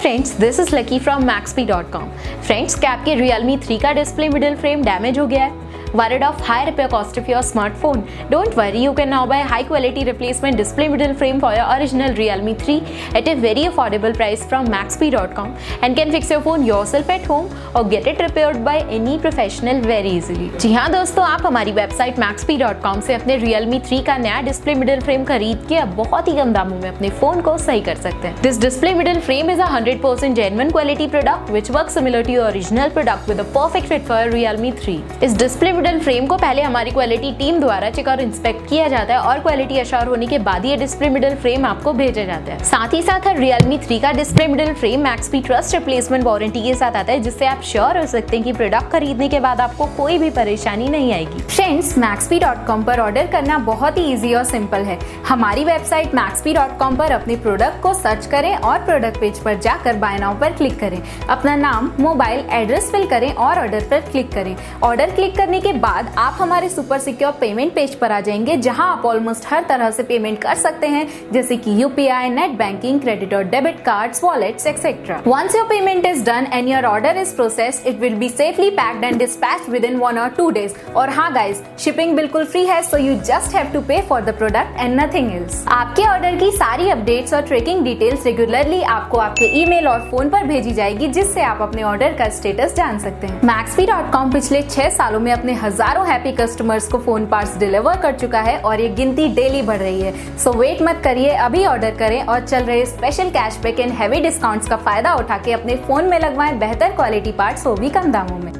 Friends, this is lucky from Maxbhi.com। Friends, क्या आपके Realme 3 का डिस्प्ले मिडिल फ्रेम डैमेज हो गया है? Worried of high repair cost of your smartphone? Don't worry, you can now buy high quality replacement display middle frame for your original Realme 3 at a very affordable price from Maxbhi.com and can fix your phone yourself at home or get it repaired by any professional very easily। जी हाँ दोस्तों, आप हमारी website Maxbhi.com से अपने Realme 3 का नया display middle frame खरीद के अब बहुत ही कम दामों में अपने फोन को सही कर सकते हैं। This display middle frame is 100% genuine quality product which works similar to your original product with a perfect fit for Realme 3। इस डिस्प्ले मिडल फ्रेम को पहले हमारी क्वालिटी टीम द्वारा चेक और इंस्पेक्ट किया जाता है और क्वालिटी अश्योर होने के बाद ये डिस्प्ले मिडल फ्रेम आपको भेजा जाता है। साथ ही साथ हर Realme 3 का display middle frame Maxbhi trust replacement warranty के साथ आता है, जिससे आप श्योर हो सकते हैं कि प्रोडक्ट खरीदने के बाद आपको कोई भी परेशानी नहीं आएगी। फ्रेंड्स, Maxbhi.com पर ऑर्डर करना बहुत ही ईजी और सिंपल है। हमारी वेबसाइट Maxbhi.com पर अपने प्रोडक्ट को सर्च करें और प्रोडक्ट पेज पर जाकर बाय नाउ पर क्लिक करें, अपना नाम, मोबाइल, एड्रेस फिल करें और ऑर्डर पर क्लिक करें। ऑर्डर क्लिक करने के बाद आप हमारे सुपर सिक्योर पेमेंट पेज पर आ जाएंगे, जहां आप ऑलमोस्ट हर तरह से पेमेंट कर सकते हैं, जैसे कि यूपीआई, नेट बैंकिंग, क्रेडिट और debit cards, wallets etcetera. Once your payment is done and your order is processed, it will be safely packed and dispatched within 1 or 2 days। और हाँ गाइज, शिपिंग बिल्कुल free है, so you just have to pay for the product and nothing else. आपके order की सारी updates और tracking details regularly आपको आपके ईमेल और फोन पर भेजी जाएगी, जिससे आप अपने ऑर्डर का स्टेटस जान सकते हैं। Maxbhi.com पिछले 6 सालों में अपने हजारों हैप्पी कस्टमर्स को फोन पार्ट्स डिलीवर कर चुका है और ये गिनती डेली बढ़ रही है। सो वेट मत करिए, अभी ऑर्डर करें और चल रहे special cashback and heavy discounts का फायदा उठा के अपने फोन में लगवाएं बेहतर क्वालिटी पार्ट्स, वो भी कम दामों में।